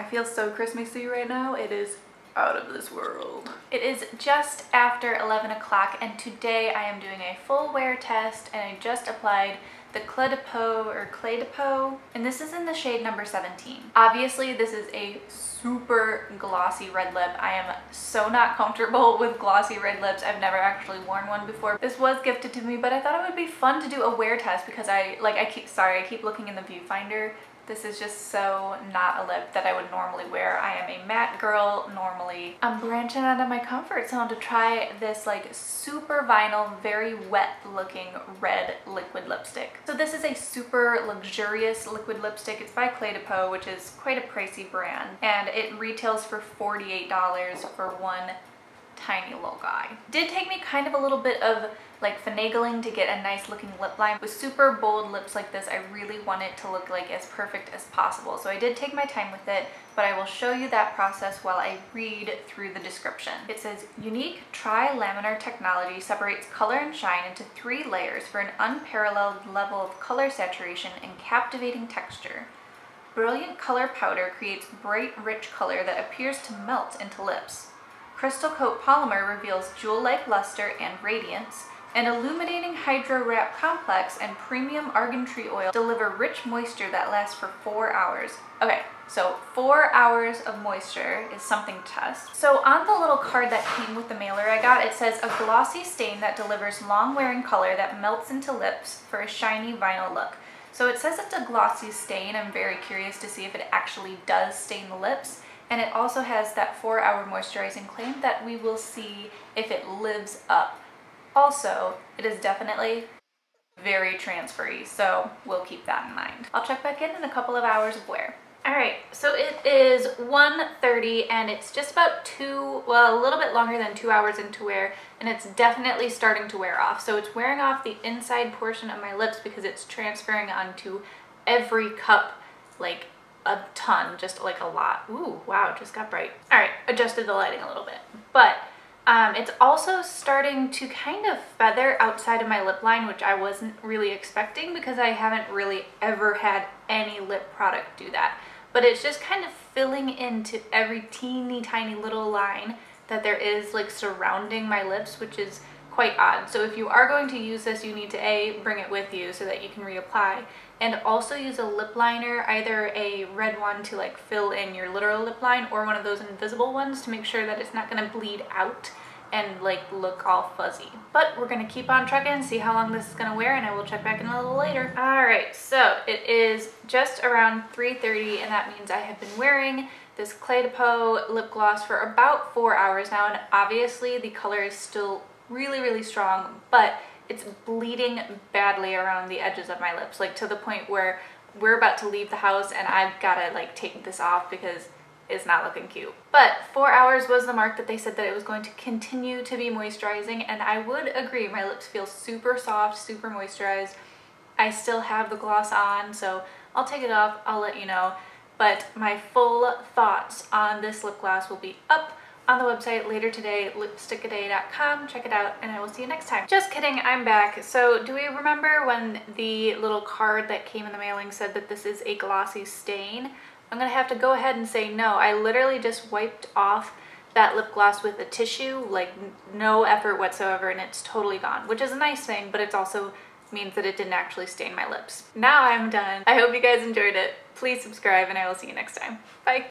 I feel so Christmassy right now. It is out of this world. It is just after 11 o'clock and today I am doing a full wear test and I just applied the Clé de Peau, and this is in the shade number 17. Obviously, this is a super glossy red lip. I am so not comfortable with glossy red lips. I've never actually worn one before. This was gifted to me, but I thought it would be fun to do a wear test because I keep looking in the viewfinder. This is just so not a lip that I would normally wear. I am a matte girl normally. I'm branching out of my comfort zone to try this like super vinyl, very wet looking red liquid lipstick. So this is a super luxurious liquid lipstick. It's by Clé de Peau, which is quite a pricey brand. And it retails for $48 for one tiny little guy. Did take me kind of a little bit of like finagling to get a nice looking lip line. With super bold lips like this, I really want it to look like as perfect as possible. So I did take my time with it, but I will show you that process while I read through the description. It says, unique tri-laminar technology separates color and shine into three layers for an unparalleled level of color saturation and captivating texture. Brilliant color powder creates bright, rich color that appears to melt into lips. Crystal Coat Polymer reveals jewel-like luster and radiance. An illuminating hydro wrap complex and premium argan tree oil deliver rich moisture that lasts for 4 hours. Okay, so 4 hours of moisture is something to test. So on the little card that came with the mailer I got, it says a glossy stain that delivers long-wearing color that melts into lips for a shiny vinyl look. So it says it's a glossy stain. I'm very curious to see if it actually does stain the lips. And it also has that 4-hour moisturizing claim that we will see if it lives up. Also, it is definitely very transfer-y, so we'll keep that in mind. I'll check back in a couple of hours of wear. Alright, so it is 1:30 and it's just about a little bit longer than 2 hours into wear, and it's definitely starting to wear off. So it's wearing off the inside portion of my lips because it's transferring onto every cup like a ton, just like a lot. Ooh, wow, just got bright. Alright, adjusted the lighting a little bit. But it's also starting to kind of feather outside of my lip line, which I wasn't really expecting because I haven't really ever had any lip product do that. But it's just kind of filling into every teeny tiny little line that there is like surrounding my lips, which is quite odd. So if you are going to use this, you need to A, bring it with you so that you can reapply, and also use a lip liner, either a red one to like fill in your literal lip line or one of those invisible ones to make sure that it's not going to bleed out and like look all fuzzy. But we're going to keep on trucking, see how long this is going to wear, and I will check back in a little later. Alright, so it is just around 3:30 and that means I have been wearing this Clé de Peau lip gloss for about 4 hours now, and obviously the color is still really, really strong, but it's bleeding badly around the edges of my lips, like to the point where we're about to leave the house and I've gotta like take this off because it's not looking cute. But 4 hours was the mark that they said that it was going to continue to be moisturizing, and I would agree. My lips feel super soft, super moisturized. I still have the gloss on, so I'll take it off, I'll let you know. But my full thoughts on this lip gloss will be up on the website later today, Lipstickaday.com. Check it out and I will see you next time. Just kidding, I'm back. So do we remember when the little card that came in the mailing said that this is a glossy stain? I'm gonna have to go ahead and say no. I literally just wiped off that lip gloss with a tissue, like no effort whatsoever, and it's totally gone, which is a nice thing, but it's also means that it didn't actually stain my lips. Now I'm done. I hope you guys enjoyed it. Please subscribe and I will see you next time. Bye.